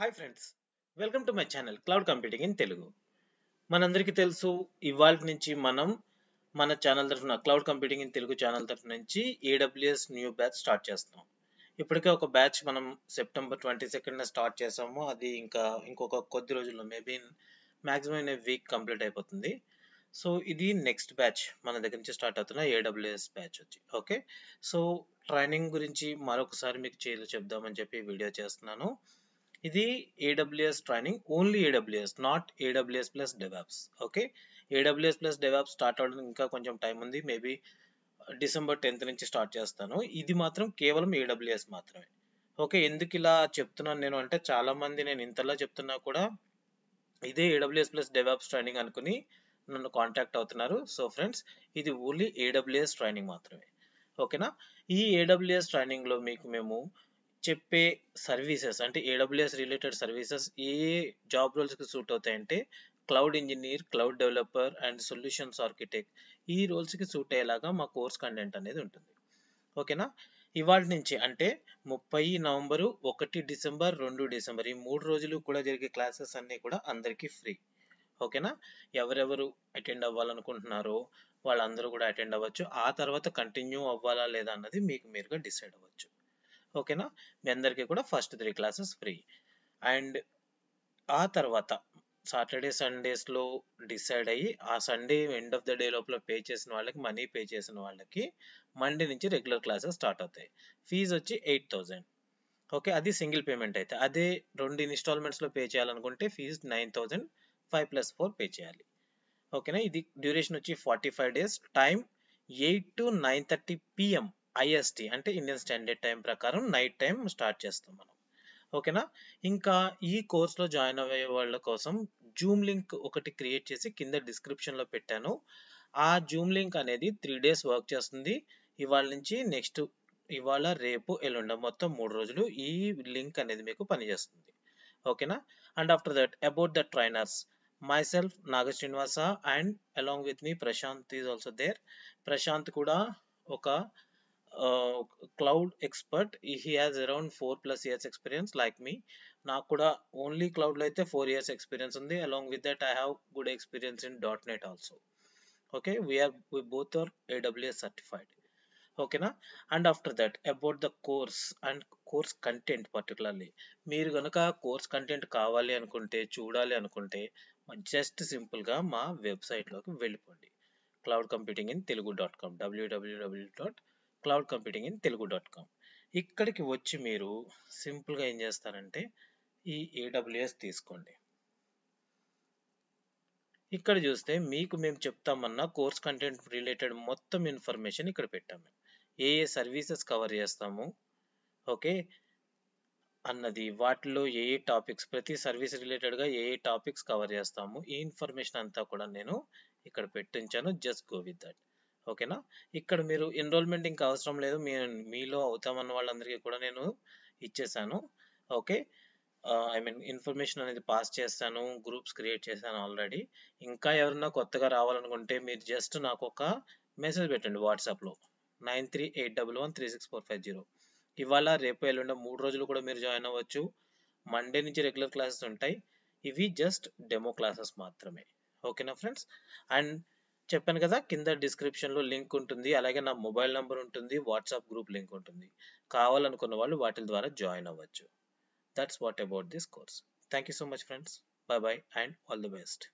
Hi friends, welcome to my channel Cloud Computing in Telugu. మనందరికీ తెలుసు ఇవాళ నుంచి మనం మన ఛానల్ తరపున Cloud Computing in Telugu channel తరపు నుంచి AWS న్యూ బ్యాచ్ స్టార్ట్ చేస్తున్నాం. ఇప్పటికే ఒక బ్యాచ్ మనం సెప్టెంబర్ 22న స్టార్ట్ చేసాము. అది ఇంకొక కొద్ది రోజుల్లో maybe maximum in a week complete అయిపోతుంది. సో ఇది నెక్స్ట్ బ్యాచ్ మన దగ్గర నుంచి స్టార్ట్ అవుతున్న AWS బ్యాచ్ వచ్చి ఓకే. సో ట్రైనింగ్ గురించి మరొకసారి మీకు చెప్దామని చెప్పి వీడియో చేస్తున్నాను. ఇది AWS training only AWS, not AWS plus DevOps okay. AWS plus DevOps start అవడానికి ఇంకా కొంచెం టైం ఉంది. మేబీ December 10 నుంచి స్టార్ట్ చేస్తాను. ఇది మాత్రం కేవలం AWS మాత్రమే ఓకే. ఎందుకు ఇలా చెప్తున్నాను నేను అంటే, చాలామంది నేను ఇంతలా చెప్తున్నా కూడా ఇదే AWS ప్లస్ DevOps ట్రైనింగ్ అనుకుని నన్ను కాంటాక్ట్ అవుతున్నారు. సో ఫ్రెండ్స్, ఇది ఓన్లీ AWS ట్రైనింగ్ మాత్రమే ఓకేనా. ఈ AWS ట్రైనింగ్లో మీకు మేము చెప్పే సర్వీసెస్ అంటే AWS రిలేటెడ్ సర్వీసెస్ ఏ జాబ్ రోల్స్కి సూట్ అవుతాయంటే, cloud engineer, cloud developer and solutions architect, ఈ రోల్స్కి సూట్ అయ్యేలాగా మా కోర్స్ కంటెంట్ అనేది ఉంటుంది ఓకేనా. ఇవాళ నుంచి అంటే 30 నవంబరు, 1 డిసెంబర్, 2 డిసెంబర్ ఈ 3 రోజులు కూడా జరిగే క్లాసెస్ అన్నీ కూడా అందరికీ ఫ్రీ ఓకేనా. ఎవరెవరు అటెండ్ అవ్వాలనుకుంటున్నారో వాళ్ళందరూ కూడా అటెండ్ అవ్వచ్చు. ఆ తర్వాత కంటిన్యూ అవ్వాలా లేదా అన్నది మీకు మీరుగా డిసైడ్ అవ్వచ్చు ఓకేనా. మీ అందరికీ కూడా ఫస్ట్ 3 క్లాసెస్ ఫ్రీ. అండ్ ఆ తర్వాత సాటర్డే సండేస్లో డిసైడ్ అయ్యి ఆ Sunday end of the day లోపల పే చేసిన వాళ్ళకి, మనీ పే చేసిన వాళ్ళకి మండే నుంచి రెగ్యులర్ క్లాసెస్ స్టార్ట్ అవుతాయి. ఫీజు వచ్చి 8,000 ఓకే. అది సింగిల్ పేమెంట్ అయితే. అదే 2 ఇన్స్టాల్మెంట్స్లో పే చేయాలనుకుంటే ఫీజు 9,000 5+4 పే చేయాలి ఓకేనా. ఇది డ్యూరేషన్ వచ్చి 45 days. Time 8 to 9:30 PM IST అంటే ఇండియన్ స్టాండర్డ్ టైం ప్రకారం నైట్ టైం స్టార్ట్ చేస్తాం మనం ఓకేనా. ఇంకా ఈ కోర్సులో జాయిన్ అయ్యే వాళ్ళ కోసం జూమ్ లింక్ ఒకటి క్రియేట్ చేసి కింద డిస్క్రిప్షన్లో పెట్టాను. ఆ జూమ్ లింక్ అనేది 3 డేస్ వర్క్ చేస్తుంది. ఇవాళ నుంచి నెక్స్ట్ ఇవాళ, రేపు, ఎల్లుండ మొత్తం 3 రోజులు ఈ లింక్ అనేది మీకు పనిచేస్తుంది ఓకేనా. And after that about the trainers, myself Nagasrinivasa and along with me Prashanth is also there. Prashanth kuda oka cloud expert. He has around 4+ years experience like me. Naaku kuda only cloud lo aithe 4 years experience undi. Along with that I have good experience in .NET also okay. We both are AWS certified okay na. And after that about the course and course content particularly, మీరు కనుక course content కావాలి అనుకుంటే, చూడాలి అనుకుంటే just సింపుల్గా మా వెబ్సైట్లోకి వెళ్ళిపోండి. cloudcomputingintelugu.com www.cloudcomputingintelugu.com. ఇక్కడికి వచ్చి మీరు సింపుల్గా ఏం చేస్తారంటే ఈ AWS తీసుకోండి. ఇక్కడ చూస్తే మీకు మేము చెప్తామన్న కోర్స్ కంటెంట్ రిలేటెడ్ మొత్తం ఇన్ఫర్మేషన్ ఇక్కడ పెట్టాము. ఏ ఏ సర్వీసెస్ కవర్ చేస్తాము ఓకే అన్నది, వాటిలో ఏ ఏ టాపిక్స్, ప్రతి సర్వీస్ రిలేటెడ్గా ఏ ఏ టాపిక్స్ కవర్ చేస్తాము, ఈ ఇన్ఫర్మేషన్ అంతా కూడా నేను ఇక్కడ పెట్టించాను. జస్ట్ గో విత్ దట్ ఓకేనా. ఇక్కడ మీరు ఎన్రోల్మెంట్ ఇంకా అవసరం లేదు. మీలో అవుతామన్న వాళ్ళందరికీ కూడా నేను ఇచ్చేసాను ఓకే. ఐ మీన్ ఇన్ఫర్మేషన్ అనేది పాస్ చేస్తాను, గ్రూప్స్ క్రియేట్ చేశాను ఆల్రెడీ. ఇంకా ఎవరన్నా కొత్తగా రావాలనుకుంటే మీరు జస్ట్ నాకు ఒక మెసేజ్ పెట్టండి వాట్సాప్లో 9381136450. ఇవాళ, రేపు, ఎల్లుండ 3 రోజులు కూడా మీరు జాయిన్ అవ్వచ్చు. మండే నుంచి రెగ్యులర్ క్లాసెస్ ఉంటాయి. ఇవి జస్ట్ డెమో క్లాసెస్ మాత్రమే ఓకేనా ఫ్రెండ్స్. అండ్ చెప్పాను కదా కింద డిస్క్రిప్షన్లో లింక్ ఉంటుంది, అలాగే నా మొబైల్ నెంబర్ ఉంటుంది, వాట్సాప్ గ్రూప్ లింక్ ఉంటుంది. కావాలనుకున్న వాళ్ళు వాటి ద్వారా జాయిన్ అవ్వచ్చు. That's what about this course. Thank you so much, friends. Bye bye and all the best.